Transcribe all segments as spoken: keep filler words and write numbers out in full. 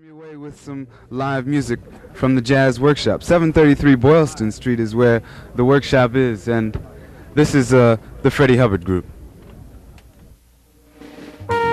Come your way with some live music from the Jazz Workshop. seven thirty-three Boylston Street is where the workshop is, and this is uh, the Freddie Hubbard group. Bye.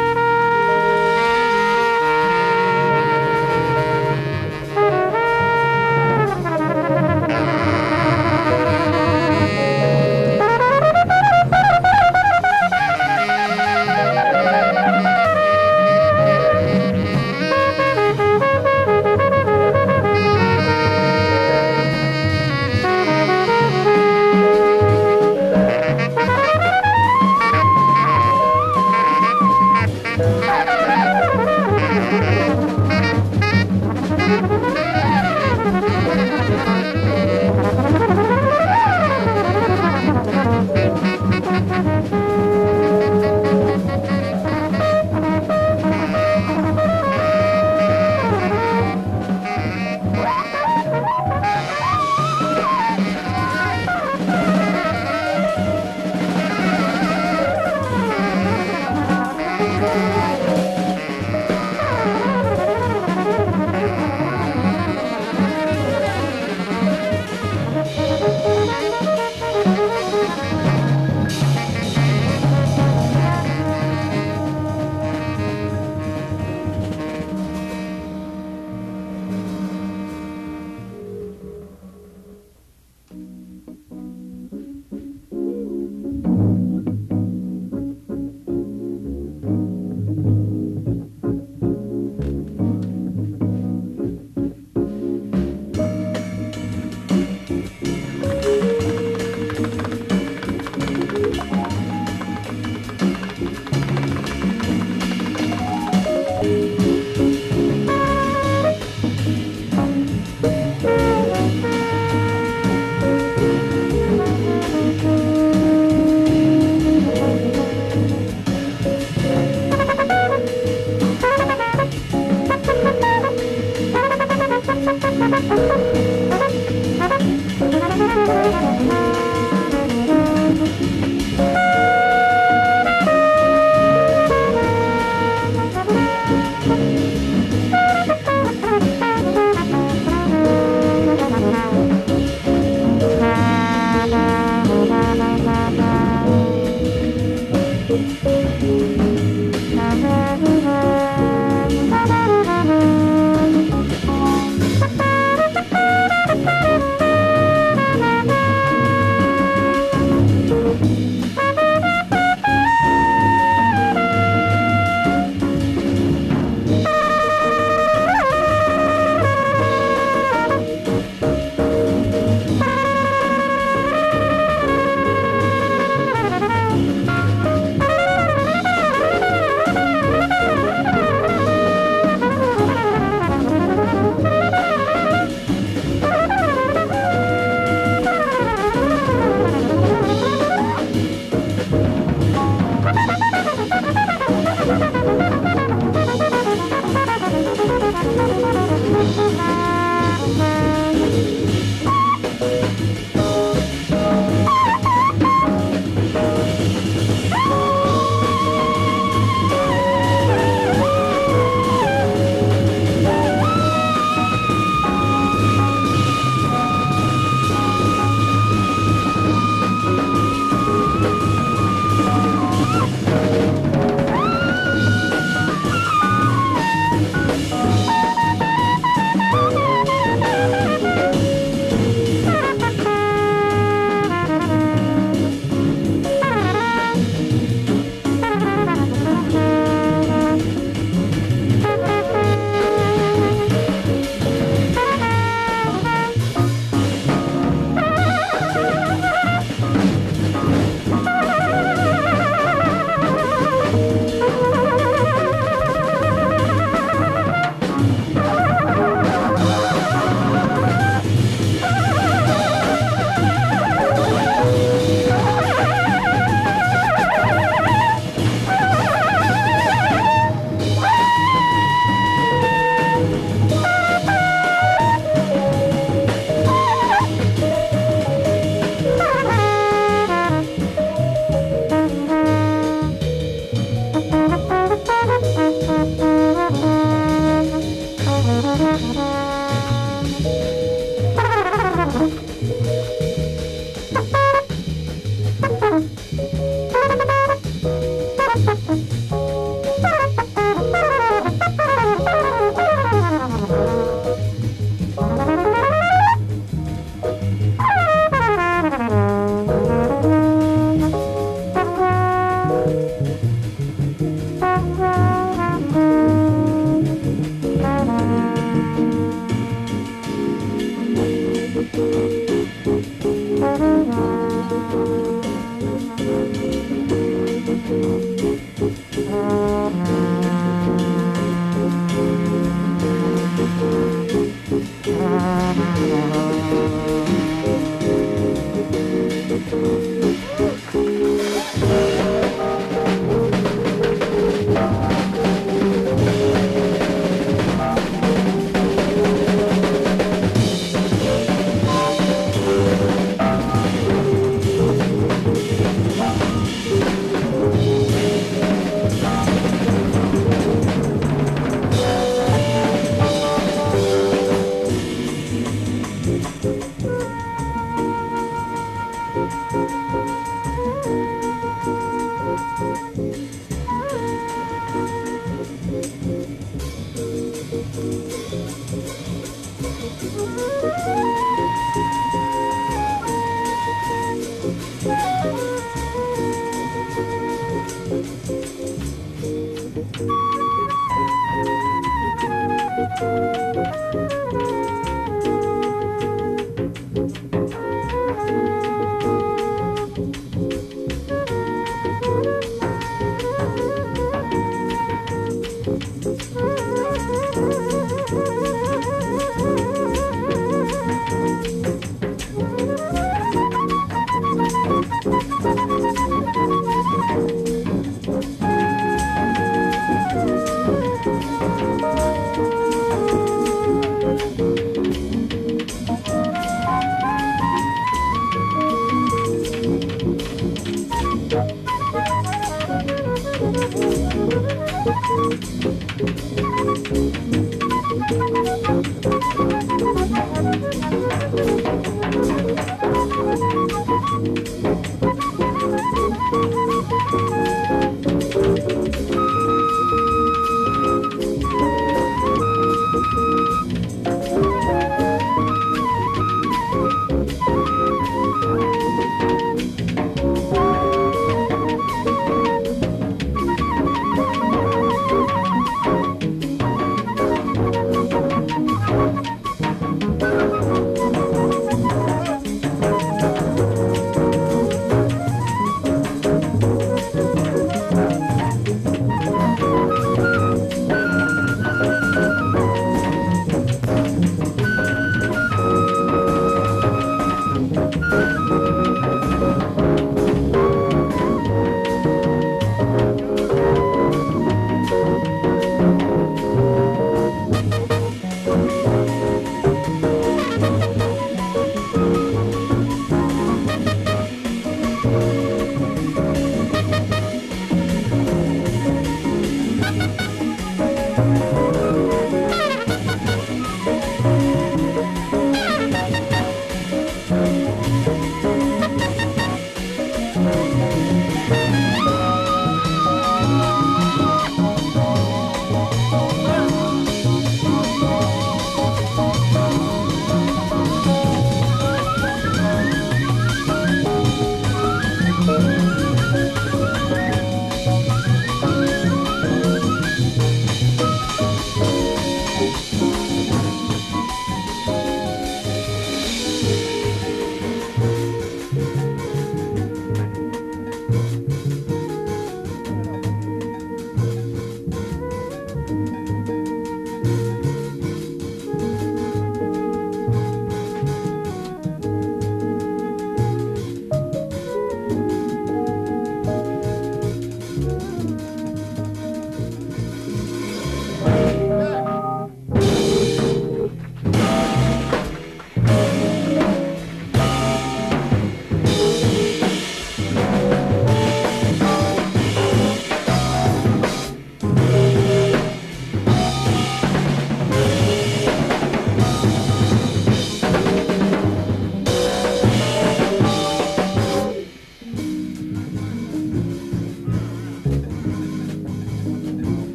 Thank you.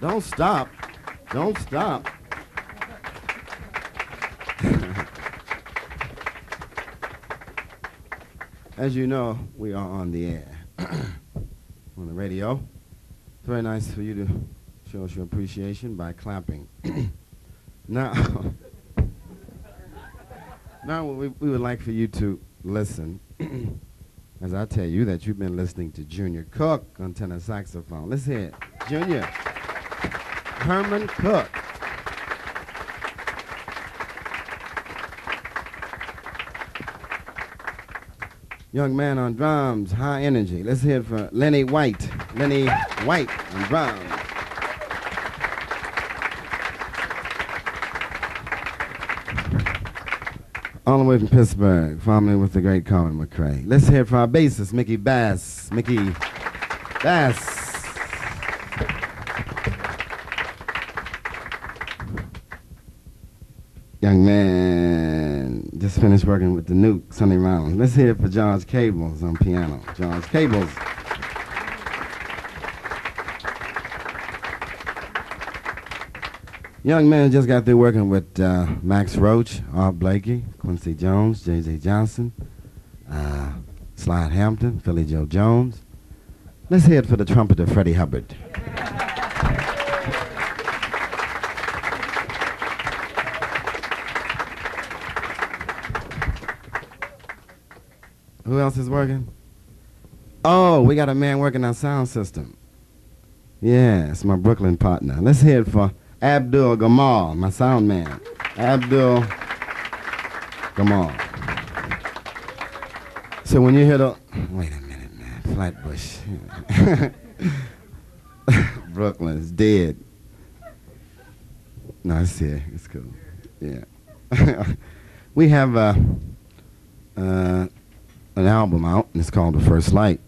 Don't stop. Don't stop. As you know, we are on the air, on the radio. It's very nice for you to show us your appreciation by clapping. Now, now we, we would like for you to listen, as I tell you that you've been listening to Junior Cook on tenor saxophone. Let's hear it. Junior Herman Cook. Young man on drums, high energy. Let's hear it for Lennie White. Lennie White on drums. All the way from Pittsburgh, formerly with the great Colin McRae. Let's hear it for our bassist, Mickey Bass. Mickey Bass. Young man, just finished working with the nuke, Sonny Rollins. Let's hear it for George Cables on piano. George Cables. Young man just got through working with uh, Max Roach, Art Blakey, Quincy Jones, J J. Johnson, uh, Slide Hampton, Philly Joe Jones. Let's hear it for the trumpeter, Freddie Hubbard. Who else is working? Oh, we got a man working our sound system. Yeah, it's my Brooklyn partner. Let's hear it for Abdul Gamal, my sound man. Abdul Gamal. So when you hear the, wait a minute, man, Flatbush. Brooklyn's dead. No, it's here, it's cool. Yeah. We have uh, uh, an album out, and it's called The First Light.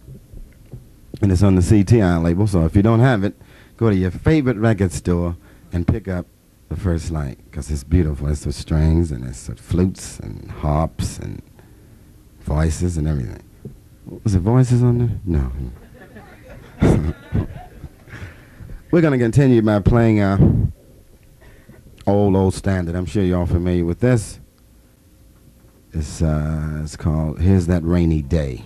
And it's on the C T I label, so if you don't have it, go to your favorite record store and pick up The First Light, because it's beautiful. It's with strings, and it's with flutes, and harps, and voices, and everything. Was it voices on there? No. We're going to continue by playing our old, old standard. I'm sure you're all familiar with this. It's, uh, it's called Here's That Rainy Day.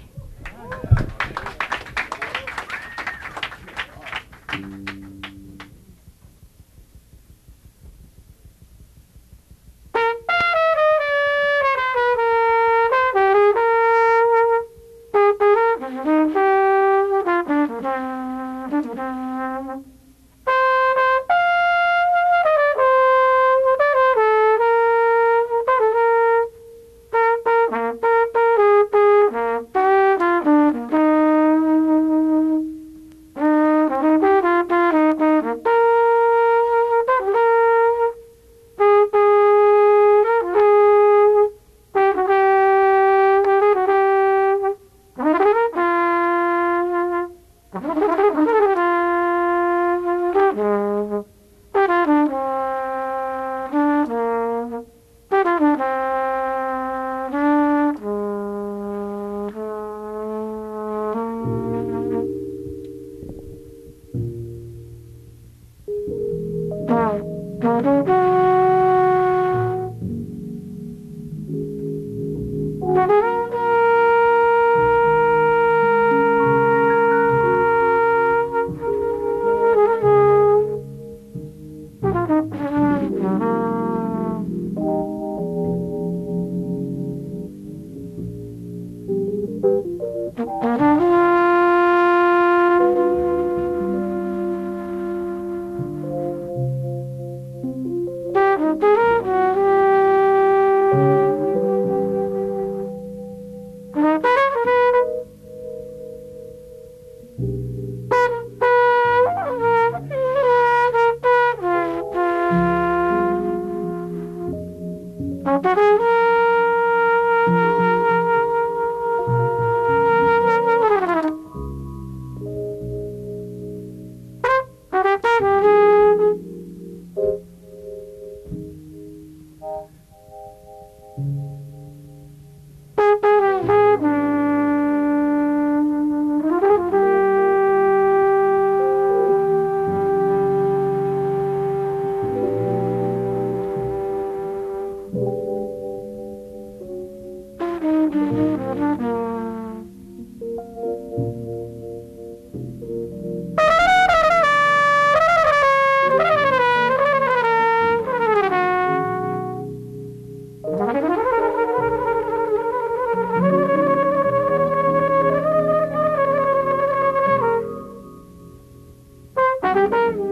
Thank you.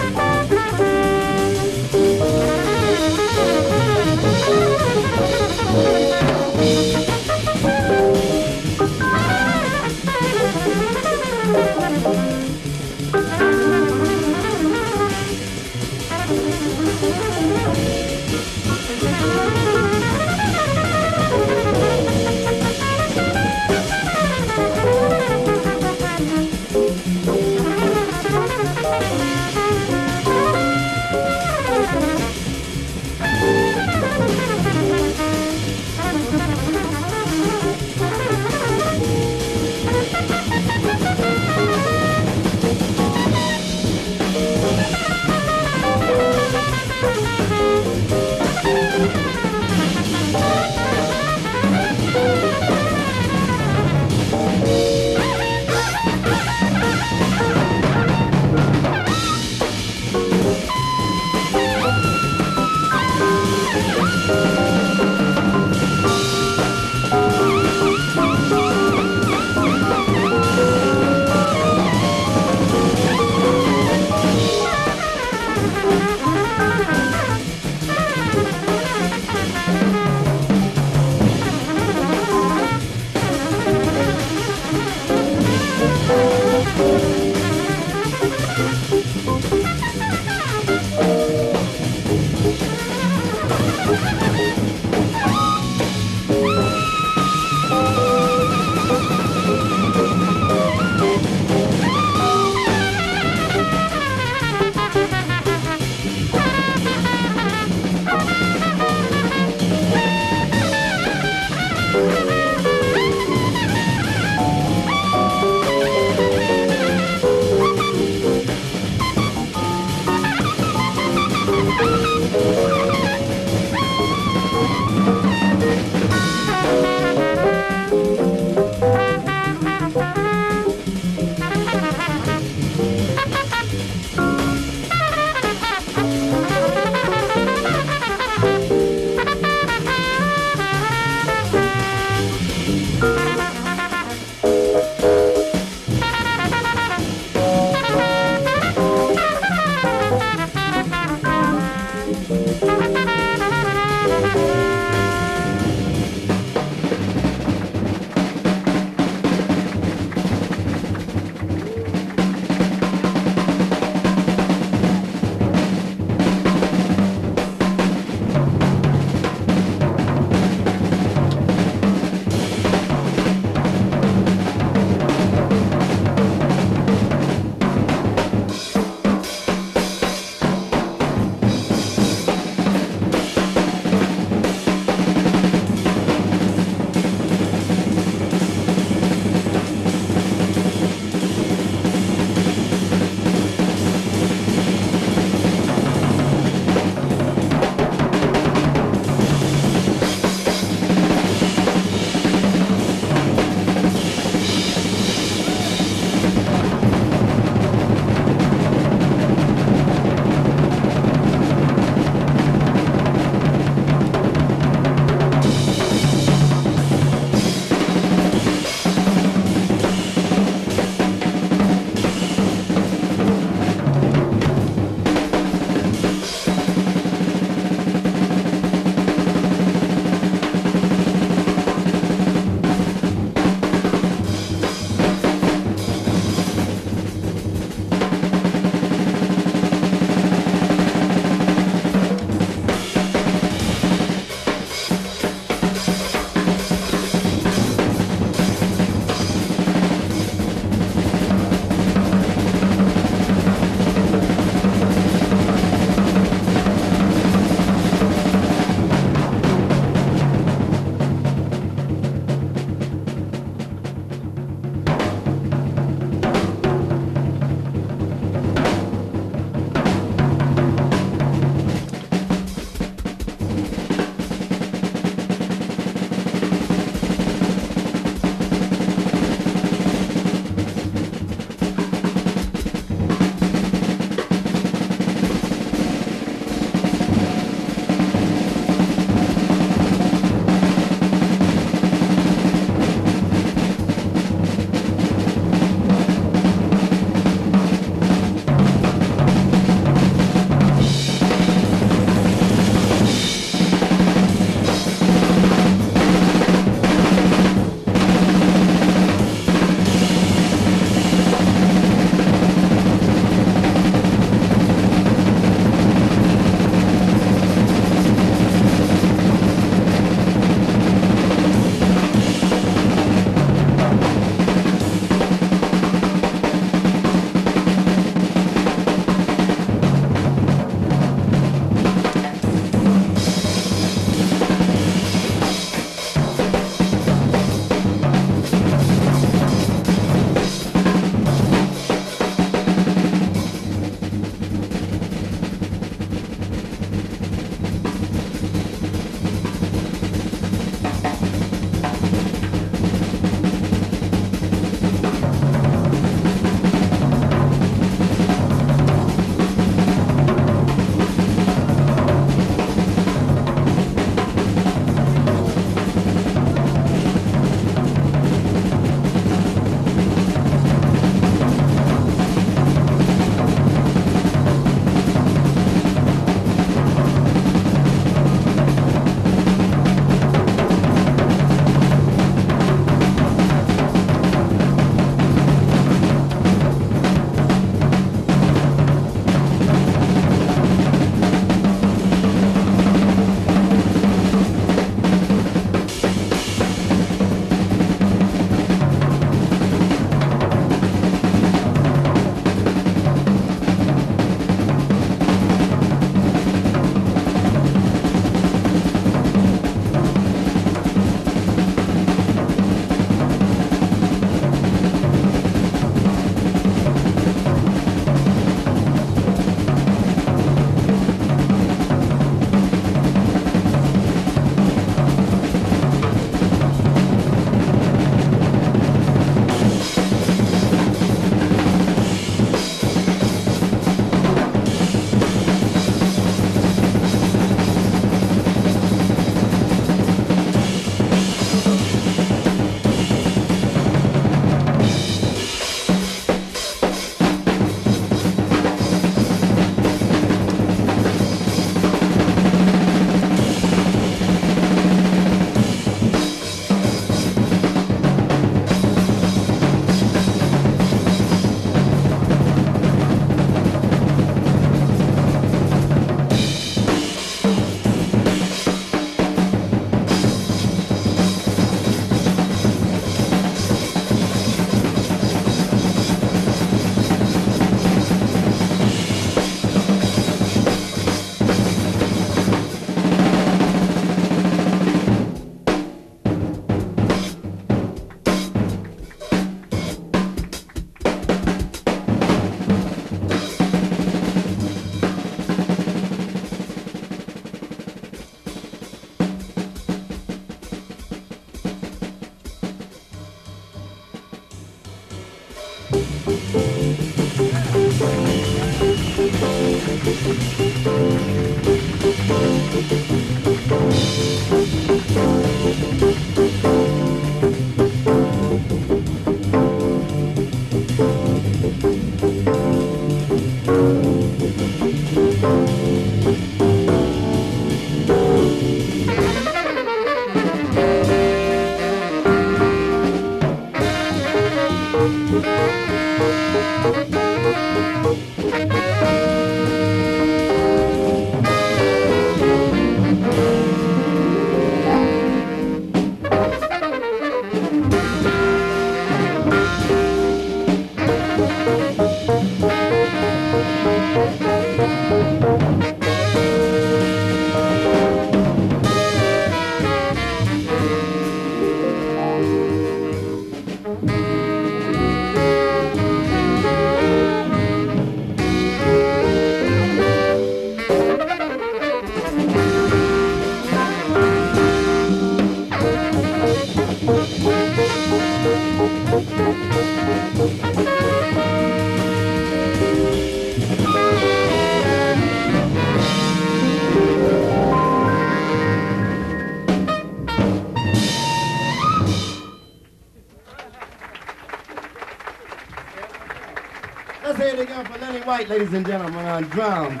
White, ladies and gentlemen, on drums,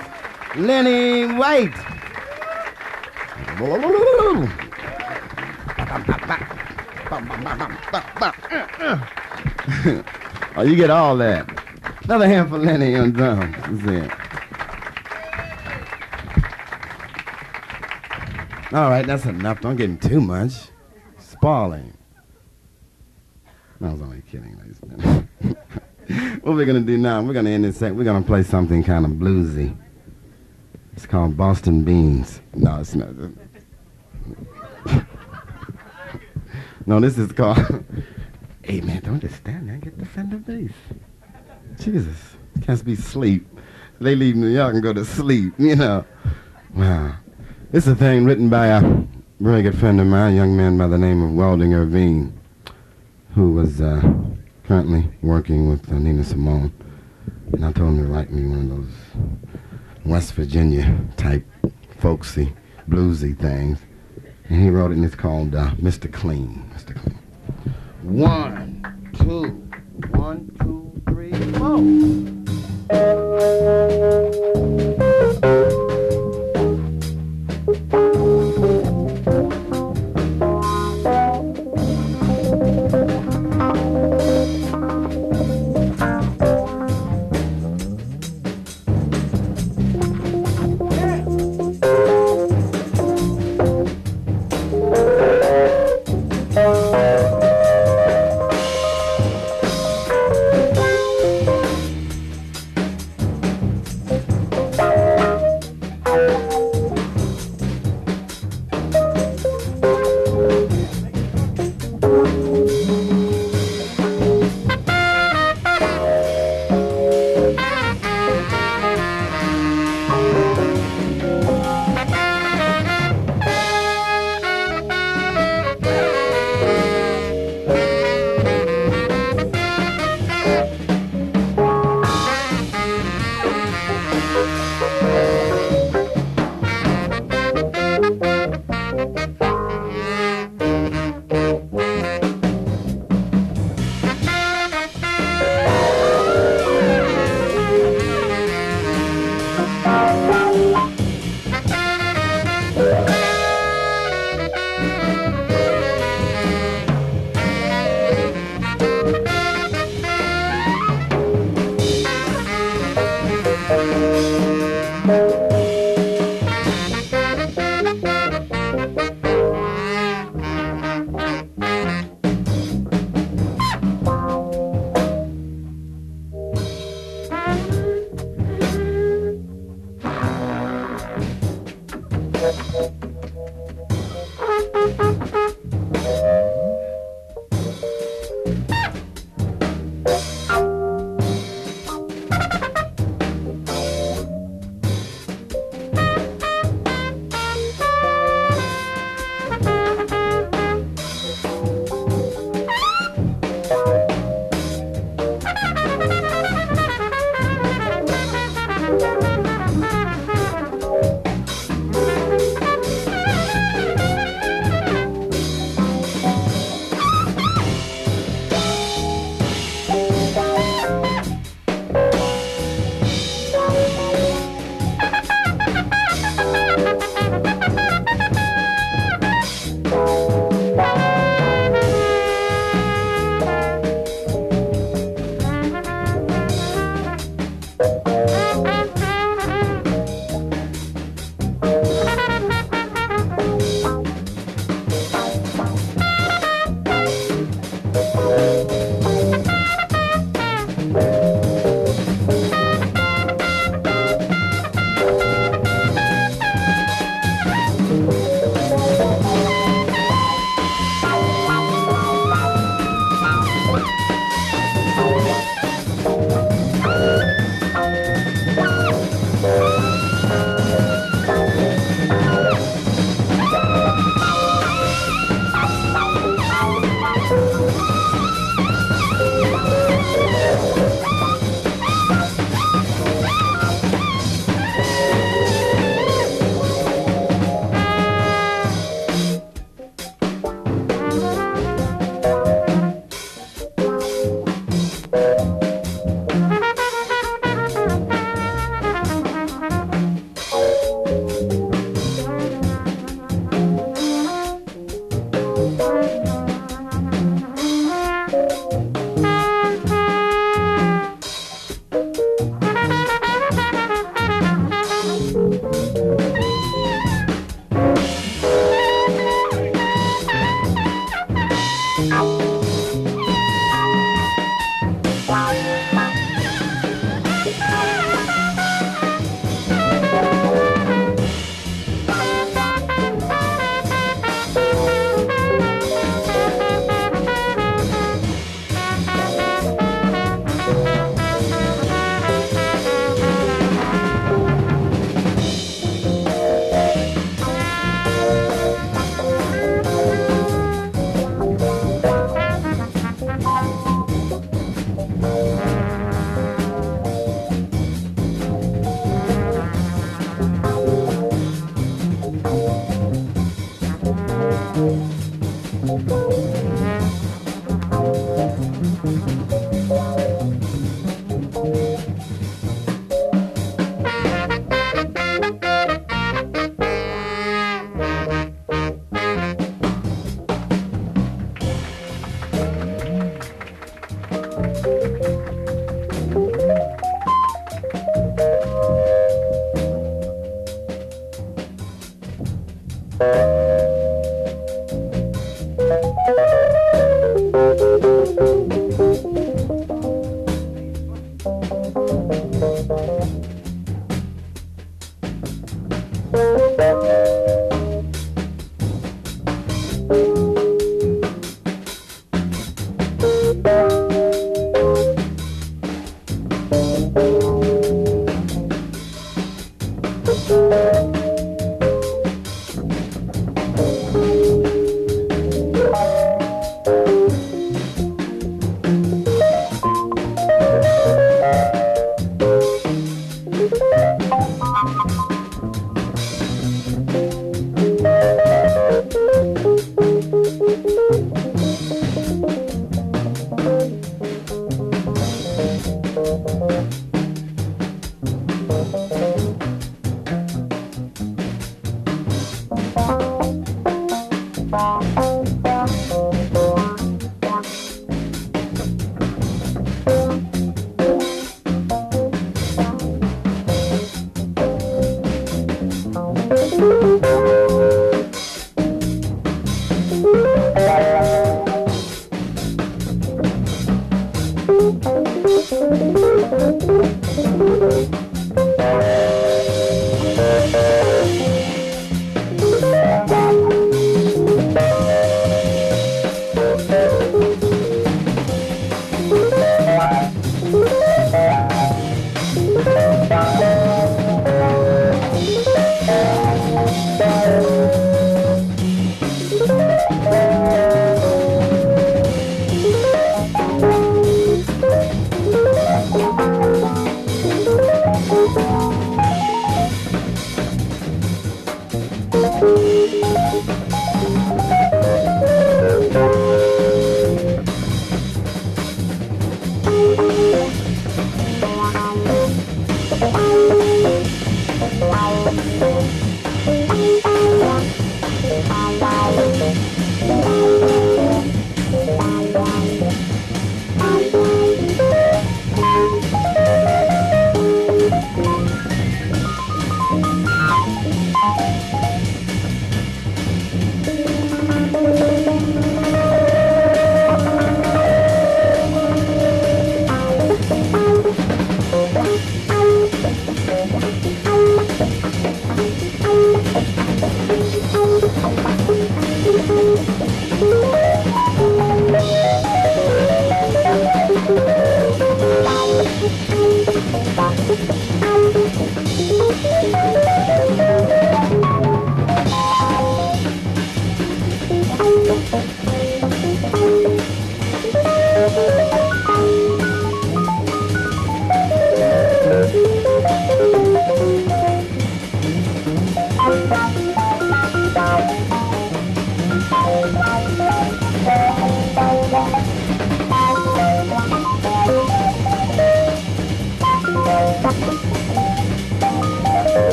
Lennie White. Oh, you get all that. Another hand for Lennie on drums. That's it. All right, that's enough. Don't get too much. Spalling. I was only kidding, ladies and gentlemen. What we're going to do now, we're going to end this set. We're going to play something kind of bluesy. It's called Boston Beans. No, it's not. No, this is called... Hey, man, don't just stand there and get the Fender bass. Jesus. Cats be sleep. They leave New York and go to sleep, you know. Wow. This is a thing written by a very good friend of mine, a young man by the name of Welding Irvine, who was... Uh, currently working with uh, Nina Simone, and I told him to write me one of those West Virginia type folksy, bluesy things, and he wrote it, and it's called uh, Mister Clean. Mister Clean. One, two, one, two, three, four. Wow.